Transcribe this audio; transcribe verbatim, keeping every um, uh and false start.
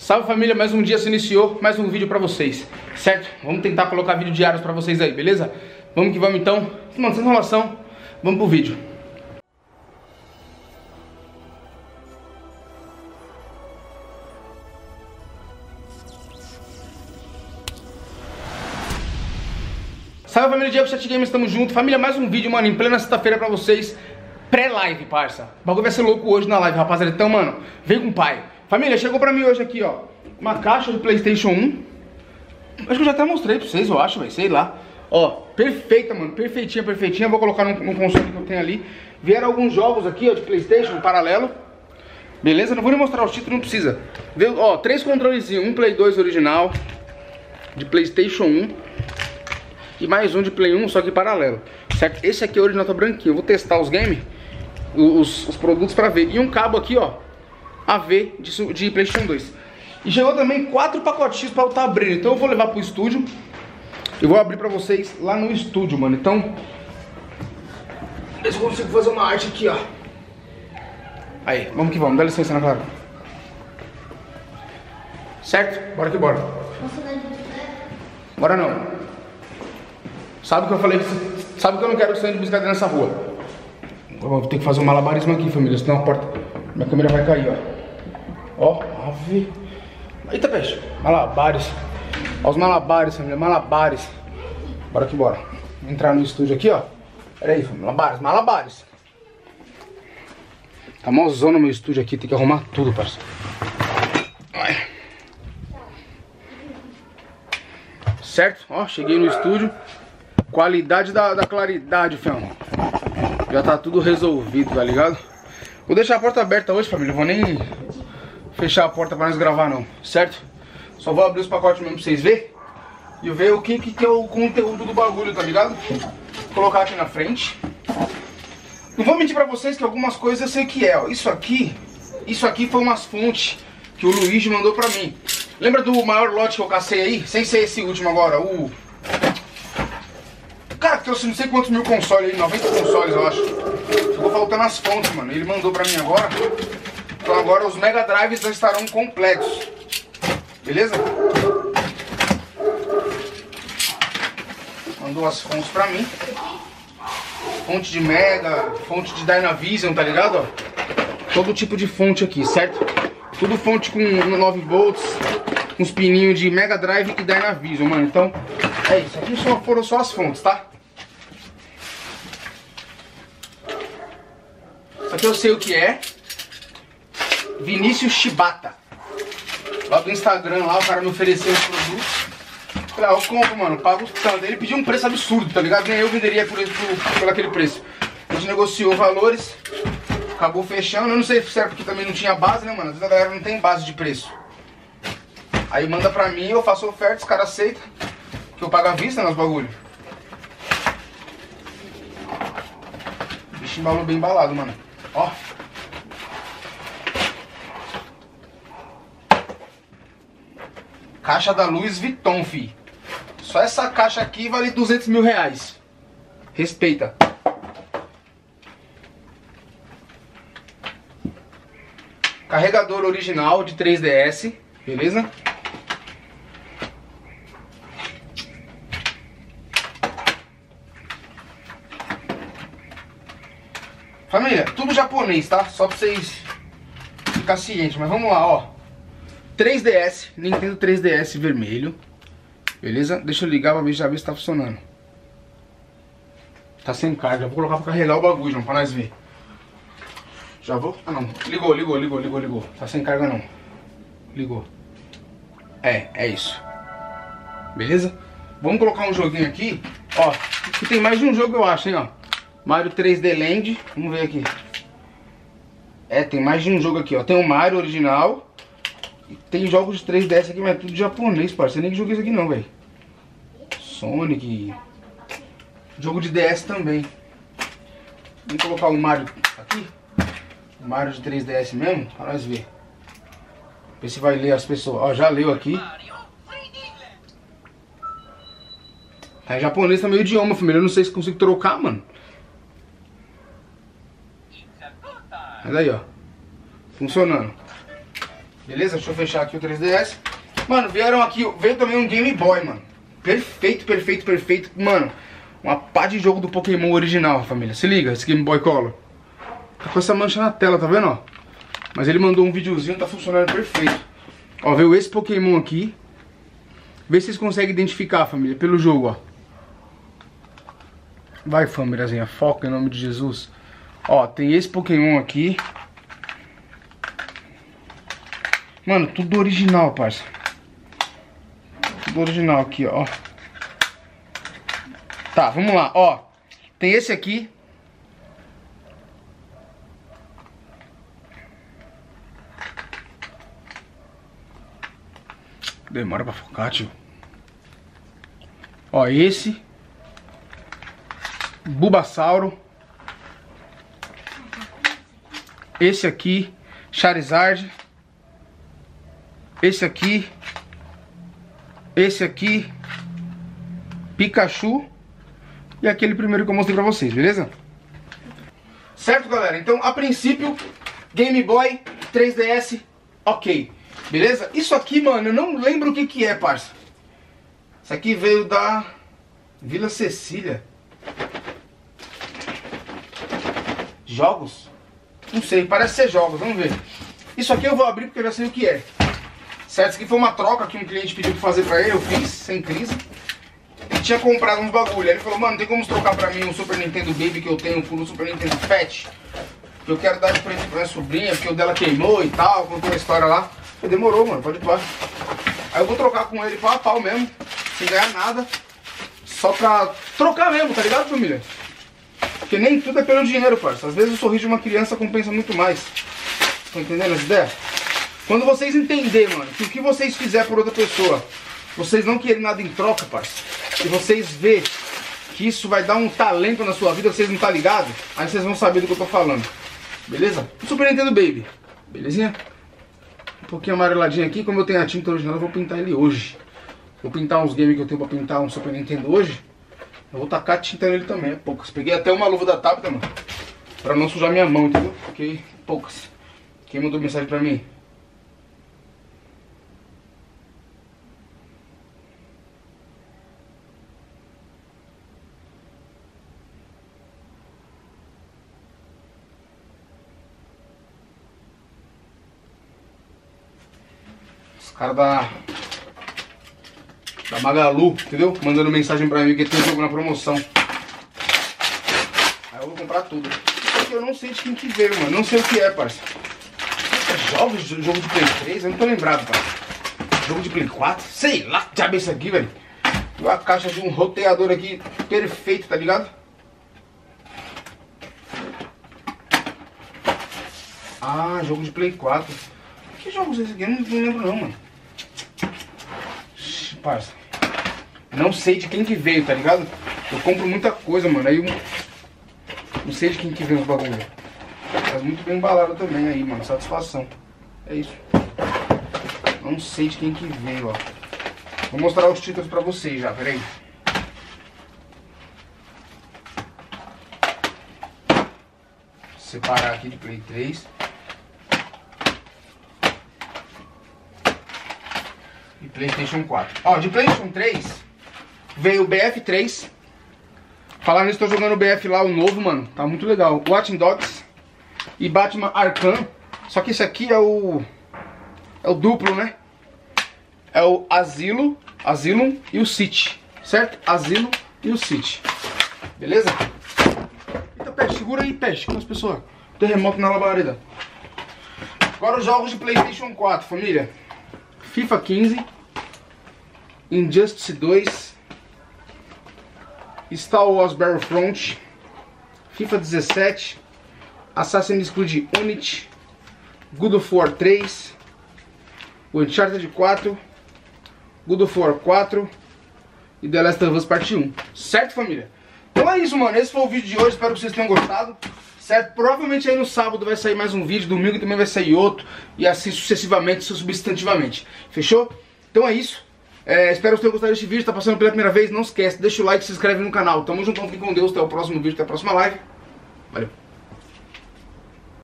Salve família, mais um dia se iniciou, mais um vídeo pra vocês, certo? Vamos tentar colocar vídeo diários pra vocês aí, beleza? Vamos que vamos então, mano, sem enrolação, vamos pro vídeo. Salve família, Diego Sheth Games, estamos junto. Família, mais um vídeo, mano, em plena sexta-feira pra vocês. Pré-live, parça. O bagulho vai ser louco hoje na live, rapaziada. Então, mano, vem com o pai. Família, chegou pra mim hoje aqui, ó, uma caixa de PlayStation um. Acho que eu já até mostrei pra vocês, eu acho, velho, sei lá. Ó, perfeita, mano, perfeitinha, perfeitinha. Vou colocar no, no console que eu tenho ali. Vieram alguns jogos aqui, ó, de PlayStation, um paralelo. Beleza? Não vou nem mostrar os títulos, não precisa. Veio, ó, três controlezinhos. Um Play dois original, de PlayStation um. E mais um de Play um, só que paralelo. Certo? Esse aqui é original, tá branquinho. Eu vou testar os games. Os, os produtos pra ver. E um cabo aqui, ó, A V de, de PlayStation dois. E chegou também quatro pacotinhos pra eu estar abrindo. Então eu vou levar pro estúdio e vou abrir pra vocês lá no estúdio, mano. Então, eu consigo fazer uma arte aqui, ó. Aí, vamos que vamos, dá licença, Ana Clara. Certo? Bora que bora. Bora não. Sabe que eu falei? Sabe que eu não quero que saia de bicicleta nessa rua. Vou ter que fazer um malabarismo aqui, família, senão a porta... Minha câmera vai cair, ó. Ó, ave. Eita, peixe. Malabares. Ó os malabares, família, malabares. Bora que bora. Vou entrar no estúdio aqui, ó. Pera aí, família, malabares, malabares. Tá mó zona no meu estúdio aqui, tem que arrumar tudo, parceiro. Certo? Ó, cheguei no estúdio. Qualidade da, da claridade, fam. Já tá tudo resolvido, tá ligado? Vou deixar a porta aberta hoje, família. Vou nem fechar a porta pra nós gravar, não. Certo? Só vou abrir os pacotes mesmo pra vocês verem. E ver o que, que, que é o conteúdo do bagulho, tá ligado? Vou colocar aqui na frente. Não vou mentir pra vocês que algumas coisas eu sei que é, ó. Isso aqui, isso aqui foi umas fontes que o Luigi mandou pra mim. Lembra do maior lote que eu cacei aí? Sem ser esse último agora, o... Cara, que trouxe não sei quantos mil consoles aí, noventa consoles, eu acho. Ficou faltando as fontes, mano. Ele mandou pra mim agora. Então agora os Mega Drives já estarão completos. Beleza? Mandou as fontes pra mim. Fonte de Mega, fonte de Dynavision, tá ligado? Ó? Todo tipo de fonte aqui, certo? Tudo fonte com nove volts, uns pininhos de Mega Drive e Dynavision, mano. Então... É isso, aqui só foram só as fontes, tá? Isso aqui eu sei o que é. Vinícius Shibata. Lá do Instagram, lá o cara me ofereceu os produtos. Falei, ah, eu compro, mano, pago os tantos. Ele pediu um preço absurdo, tá ligado? Nem eu venderia por, por, por aquele preço. A gente negociou valores, acabou fechando. Eu não sei se era porque também não tinha base, né, mano? Às vezes a galera não tem base de preço. Aí manda pra mim, eu faço oferta, os caras aceitam. Que eu pago à vista nos bagulhos. O bicho embalou bem embalado, mano. Ó. Caixa da luz Vitonfi. Só essa caixa aqui vale duzentos mil reais. Respeita. Carregador original de três D S. Beleza? Família, tudo japonês, tá? Só pra vocês ficarem cientes. Mas vamos lá, ó. três D S, Nintendo três D S vermelho. Beleza? Deixa eu ligar pra ver, já ver se tá funcionando. Tá sem carga. Vou colocar pra carregar o bagulho, João, pra nós ver. Já vou? Ah, não. Ligou, ligou, ligou, ligou, ligou. Tá sem carga, não. Ligou. É, é isso. Beleza? Vamos colocar um joguinho aqui. Ó, que tem mais de um jogo, eu acho, hein, ó. Mario três D Land, vamos ver aqui. É, tem mais de um jogo aqui, ó. Tem o Mario original. E tem jogos de três D S aqui, mas é tudo japonês, parceiro. Nem que jogo isso aqui não, velho. Sonic. Jogo de D S também. Vamos colocar o Mario aqui. O Mario de três D S mesmo, pra nós ver. Ver se vai ler as pessoas. Ó, já leu aqui. Tá em japonês também o idioma, família. Eu não sei se consigo trocar, mano. Mas aí, ó, funcionando. Beleza? Deixa eu fechar aqui o três D S. Mano, vieram aqui, veio também um Game Boy, mano. Perfeito, perfeito, perfeito. Mano, uma pá de jogo do Pokémon original, família. Se liga, esse Game Boy Color. Tá com essa mancha na tela, tá vendo, ó? Mas ele mandou um videozinho, tá funcionando perfeito. Ó, veio esse Pokémon aqui. Vê se vocês conseguem identificar, família, pelo jogo, ó. Vai, famíliazinha, foca em nome de Jesus. Ó, tem esse Pokémon aqui. Mano, tudo original, parça. Tudo original aqui, ó. Tá, vamos lá, ó. Tem esse aqui. Demora pra focar, tio. Ó, esse Bulbasauro. Esse aqui Charizard. Esse aqui. Esse aqui Pikachu. E aquele primeiro que eu mostrei pra vocês, beleza? Certo, galera? Então, a princípio, Game Boy, três D S, ok. Beleza? Isso aqui, mano, eu não lembro o que que é, parça. Isso aqui veio da Vila Cecília. Jogos? Não sei, parece ser jogos, vamos ver. Isso aqui eu vou abrir porque eu já sei o que é. Certo? Isso aqui foi uma troca que um cliente pediu pra fazer pra ele, eu fiz, sem crise. Ele tinha comprado uns bagulho, aí ele falou, mano, tem como trocar pra mim um Super Nintendo Baby que eu tenho por um Super Nintendo Fat? Que eu quero dar de presente pra minha sobrinha, porque o dela queimou e tal, contou uma história lá. Demorou, mano, pode ir pra... Aí eu vou trocar com ele pau a pau mesmo, sem ganhar nada. Só pra trocar mesmo, tá ligado, família? Porque nem tudo é pelo dinheiro, parça. Às vezes o sorriso de uma criança compensa muito mais. Estão entendendo as ideias? Quando vocês entenderem, mano, que o que vocês fizerem por outra pessoa, vocês não querem nada em troca, parça. E vocês verem que isso vai dar um talento na sua vida, vocês não tá ligados, aí vocês vão saber do que eu tô falando. Beleza? Super Nintendo Baby. Belezinha? Um pouquinho amareladinho aqui, como eu tenho a tinta original, eu vou pintar ele hoje. Vou pintar uns games que eu tenho pra pintar um Super Nintendo hoje. Eu vou tacar a tinta nele também, é poucas. Peguei até uma luva da Tabita, mano, pra não sujar minha mão, entendeu? Fiquei poucas. Quem mandou mensagem pra mim? Cara da, da Magalu, entendeu? Mandando mensagem pra mim que tem jogo na promoção. Aí eu vou comprar tudo. Porque eu não sei de quem que veio, mano. Não sei o que é, parça. Jogo, jogo de Play três? Eu não tô lembrado, parça. Jogo de Play quatro? Sei lá que diabo é isso aqui, velho. Uma caixa de um roteador aqui perfeito, tá ligado? Ah, jogo de Play quatro. Que jogos é esse aqui? Eu não, não lembro não, mano. Parça, não sei de quem que veio, tá ligado? Eu compro muita coisa, mano. Aí eu não sei de quem que veio os bagulho. Mas muito bem embalado também aí, mano. Satisfação. É isso. Não sei de quem que veio, ó. Vou mostrar os títulos pra vocês já, peraí. Vou separar aqui de Play três. E PlayStation quatro. Ó, de PlayStation três veio o B F três. Falando nisso, tô jogando o B F lá, o novo, mano. Tá muito legal. Watch Dogs e Batman Arkan. Só que esse aqui é o... é o duplo, né? É o Asilo, Asilo e o City. Certo? Asilo e o City. Beleza? Eita, peste. Segura aí, peste. Com as pessoas. Terremoto na labareda. Agora os jogos de PlayStation quatro, família. FIFA quinze, Injustice dois, Star Wars Battlefront, FIFA dezessete, Assassin's Creed Unity, Good of War três, Uncharted quatro, Good of War quatro e The Last of Us Parte um. Certo, família? Então é isso, mano. Esse foi o vídeo de hoje. Espero que vocês tenham gostado. Certo? Provavelmente aí no sábado vai sair mais um vídeo, domingo também vai sair outro, e assim sucessivamente, substantivamente. Fechou? Então é isso. É, espero que vocês tenham gostado deste vídeo. Tá passando pela primeira vez? Não esquece, deixa o like, se inscreve no canal. Tamo junto, fique com Deus. Até o próximo vídeo, até a próxima live. Valeu.